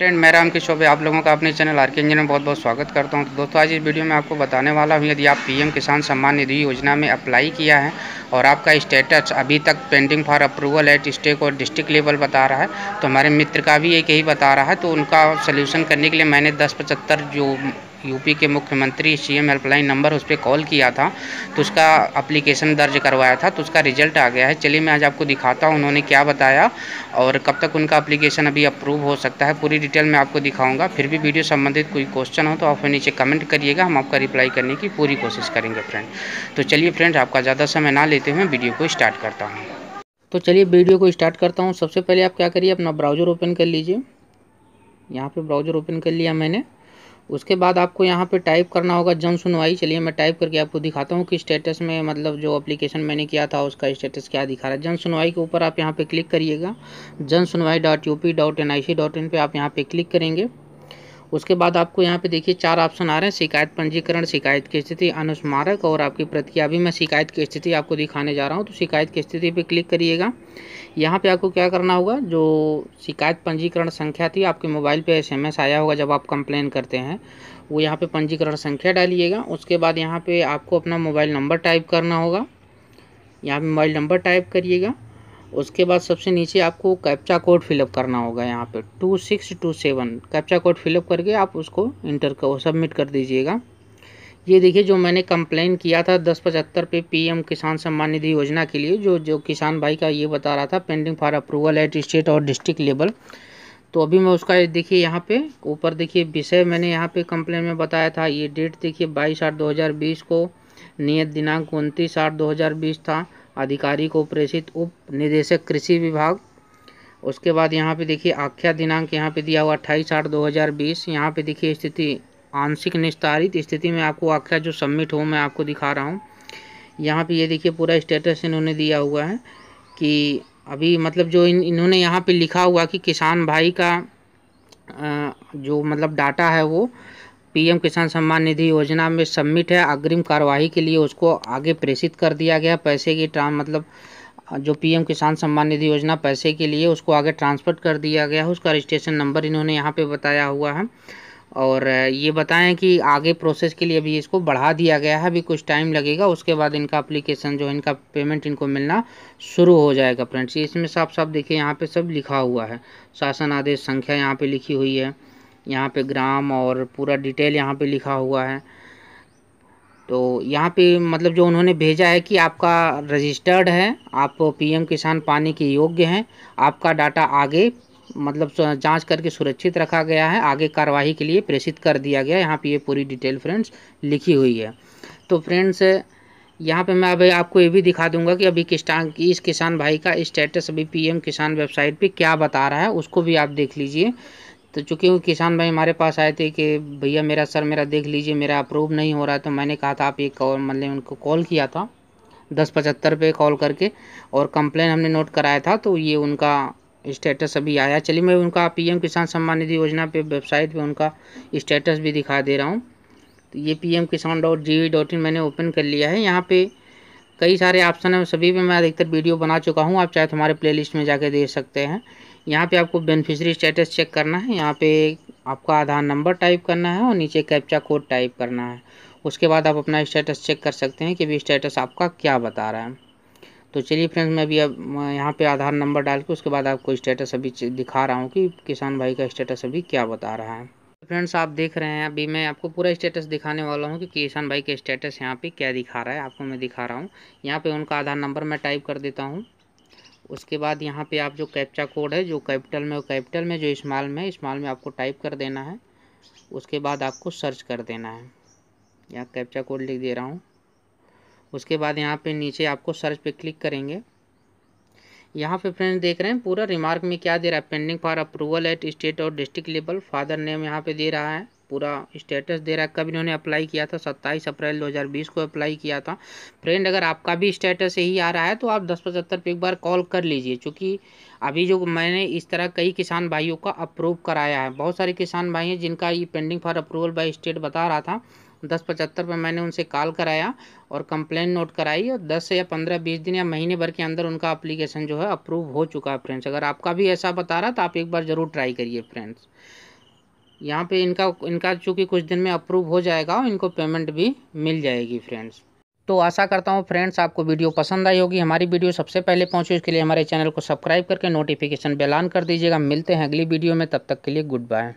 Friend मैं राम की शोभे आप लोगों का अपने चैनल आरके इंजीनियर में बहुत बहुत स्वागत करता हूं। तो दोस्तों आज इस वीडियो में आपको बताने वाला हूं, यदि आप पीएम किसान सम्मान निधि योजना में अप्लाई किया है और आपका स्टेटस अभी तक pending for approval at state और डिस्ट्रिक्ट लेवल बता रहा है, तो हमारे मित्र का भी एक यही बता रहा है। तो उनका सल्यूशन करने के लिए मैंने 1075 जो यूपी के मुख्यमंत्री सीएम हेल्पलाइन नंबर उस पर कॉल किया था, तो उसका एप्लीकेशन दर्ज करवाया था, तो उसका रिजल्ट आ गया है। चलिए मैं आज आपको दिखाता हूँ उन्होंने क्या बताया और कब तक उनका एप्लीकेशन अभी अप्रूव हो सकता है, पूरी डिटेल मैं आपको दिखाऊंगा। फिर भी वीडियो संबंधित कोई क्वेश्चन हो तो आप नीचे कमेंट करिएगा, हम आपका रिप्लाई करने की पूरी कोशिश करेंगे फ्रेंड। तो चलिए फ्रेंड आपका ज़्यादा समय ना लेते हुए वीडियो को स्टार्ट करता हूँ। तो चलिए वीडियो को स्टार्ट करता हूँ। सबसे पहले आप क्या करिए, अपना ब्राउज़र ओपन कर लीजिए। यहाँ पर ब्राउज़र ओपन कर लिया मैंने। उसके बाद आपको यहाँ पे टाइप करना होगा जन सुनवाई। चलिए मैं टाइप करके आपको दिखाता हूँ कि स्टेटस में मतलब जो एप्लीकेशन मैंने किया था उसका स्टेटस क्या दिखा रहा है। जन सुनवाई के ऊपर आप यहाँ पे क्लिक करिएगा। जन सुनवाई .up.nic.in पे आप यहाँ पे क्लिक करेंगे। उसके बाद आपको यहाँ पे देखिए चार ऑप्शन आ रहे हैं, शिकायत पंजीकरण, शिकायत की स्थिति, अनुस्मारक और आपकी प्रतिक्रिया। अभी मैं शिकायत की स्थिति आपको दिखाने जा रहा हूँ, तो शिकायत की स्थिति पे क्लिक करिएगा। यहाँ पे आपको क्या करना होगा, जो शिकायत पंजीकरण संख्या थी आपके मोबाइल पे SMS आया होगा जब आप कंप्लेन करते हैं, वो यहाँ पर पंजीकरण संख्या डालिएगा। उसके बाद यहाँ पर आपको अपना मोबाइल नंबर टाइप करना होगा, यहाँ पर मोबाइल नंबर टाइप करिएगा। उसके बाद सबसे नीचे आपको कैप्चा कोड फिलअप करना होगा, यहाँ पे 2627 कैप्चा कोड फिलअप करके आप उसको इंटर कर सबमिट कर दीजिएगा। ये देखिए जो मैंने कंप्लेन किया था 1075 पे पीएम किसान सम्मान निधि योजना के लिए, जो किसान भाई का ये बता रहा था pending for approval at state और डिस्ट्रिक्ट लेवल। तो अभी मैं उसका देखिए यहाँ पे ऊपर देखिए विषय मैंने यहाँ पे कंप्लेन में बताया था, ये डेट देखिए 22/8/2020 को, नियत दिनांक 29/8/2020 था, अधिकारी को प्रेषित उप निदेशक कृषि विभाग। उसके बाद यहाँ पे देखिए आख्या दिनांक यहाँ पे दिया हुआ 28/8/2020। यहाँ पे देखिए स्थिति आंशिक निस्तारित स्थिति में आपको आख्या जो सबमिट हो मैं आपको दिखा रहा हूँ। यहाँ पे ये देखिए पूरा स्टेटस इन्होंने दिया हुआ है कि अभी मतलब जो इन्होंने यहाँ पे लिखा हुआ कि किसान भाई का जो मतलब डाटा है वो पीएम किसान सम्मान निधि योजना में सबमिट है, अग्रिम कार्रवाई के लिए उसको आगे प्रेषित कर दिया गया। पैसे की मतलब जो पीएम किसान सम्मान निधि योजना पैसे के लिए उसको आगे ट्रांसफ़र कर दिया गया है। उसका रजिस्ट्रेशन नंबर इन्होंने यहाँ पे बताया हुआ है और ये बताएं कि आगे प्रोसेस के लिए अभी इसको बढ़ा दिया गया है, अभी कुछ टाइम लगेगा, उसके बाद इनका एप्लीकेशन जो इनका पेमेंट इनको मिलना शुरू हो जाएगा। फ्रेंड्स इसमें साफ साफ देखिए यहाँ पर सब लिखा हुआ है, शासन आदेश संख्या यहाँ पर लिखी हुई है, यहाँ पे ग्राम और पूरा डिटेल यहाँ पे लिखा हुआ है। तो यहाँ पे मतलब जो उन्होंने भेजा है कि आपका रजिस्टर्ड है, आप पीएम किसान पाने के योग्य हैं, आपका डाटा आगे मतलब जांच करके सुरक्षित रखा गया है, आगे कार्रवाई के लिए प्रेषित कर दिया गया। यहाँ पे ये पूरी डिटेल फ्रेंड्स लिखी हुई है। तो फ्रेंड्स यहाँ पे मैं अभी आपको ये भी दिखा दूंगा कि अभी इस किसान भाई का स्टेटस अभी पीएम किसान वेबसाइट पर क्या बता रहा है, उसको भी आप देख लीजिए। तो चूँकि वो किसान भाई हमारे पास आए थे कि भैया मेरा सर मेरा देख लीजिए मेरा अप्रूव नहीं हो रहा, तो मैंने कहा था आप एक और मतलब उनको कॉल किया था 1075 पे कॉल करके और कंप्लेन हमने नोट कराया था, तो ये उनका स्टेटस अभी आया। चलिए मैं उनका पीएम किसान सम्मान निधि योजना पे वेबसाइट पे उनका स्टेटस भी दिखा दे रहा हूँ। तो ये pmkisan.gov.in मैंने ओपन कर लिया है। यहाँ पर कई सारे ऑप्शन हैं, सभी पे मैं अधिकतर वीडियो बना चुका हूँ, आप चाहे तो हमारे प्लेलिस्ट में जाके देख सकते हैं। यहाँ पे आपको बेनिफिशियरी स्टेटस चेक करना है, यहाँ पे आपका आधार नंबर टाइप करना है और नीचे कैप्चा कोड टाइप करना है। उसके बाद आप अपना स्टेटस चेक कर सकते हैं कि भी स्टेटस आपका क्या बता रहा है। तो चलिए फ्रेंड्स मैं अभी अब यहाँ पर आधार नंबर डाल के उसके बाद आपको स्टेटस अभी दिखा रहा हूँ कि किसान भाई का स्टेटस अभी क्या बता रहा है। फ्रेंड्स आप देख रहे हैं अभी मैं आपको पूरा स्टेटस दिखाने वाला हूं कि किसान भाई के स्टेटस यहां पे क्या दिखा रहा है, आपको मैं दिखा रहा हूं। यहां पे उनका आधार नंबर मैं टाइप कर देता हूं। उसके बाद यहां पे आप जो कैप्चा कोड है, जो कैपिटल में वो कैपिटल में, जो स्मॉल में आपको टाइप कर देना है। उसके बाद आपको सर्च कर देना है, यहाँ कैप्चा कोड लिख दे रहा हूँ। उसके बाद यहाँ पर नीचे आपको सर्च पर क्लिक करेंगे। यहाँ पे फ्रेंड्स देख रहे हैं पूरा रिमार्क में क्या दे रहा है, pending for approval at state और डिस्ट्रिक्ट लेवल, फादर नेम यहाँ पे दे रहा है, पूरा स्टेटस दे रहा है। कब इन्होंने अप्लाई किया था, 27 अप्रैल 2020 को अप्लाई किया था। फ्रेंड अगर आपका भी स्टेटस यही आ रहा है तो आप 1075 पे एक बार कॉल कर लीजिए, क्योंकि अभी जो मैंने इस तरह कई किसान भाइयों का अप्रूव कराया है। बहुत सारे किसान भाई हैं जिनका ये pending for approval by state बता रहा था। 1075 पर मैंने उनसे कॉल कराया और कंप्लेन नोट कराई और 10 या 15 20 दिन या महीने भर के अंदर उनका एप्लीकेशन जो है अप्रूव हो चुका है। फ्रेंड्स अगर आपका भी ऐसा बता रहा है तो आप एक बार ज़रूर ट्राई करिए फ्रेंड्स। यहाँ पे इनका चूँकि कुछ दिन में अप्रूव हो जाएगा और इनको पेमेंट भी मिल जाएगी फ्रेंड्स। तो आशा करता हूँ फ्रेंड्स आपको वीडियो पसंद आई होगी। हमारी वीडियो सबसे पहले पहुँचे उसके लिए हमारे चैनल को सब्सक्राइब करके नोटिफिकेशन बेल ऑन कर दीजिएगा। मिलते हैं अगली वीडियो में, तब तक के लिए गुड बाय।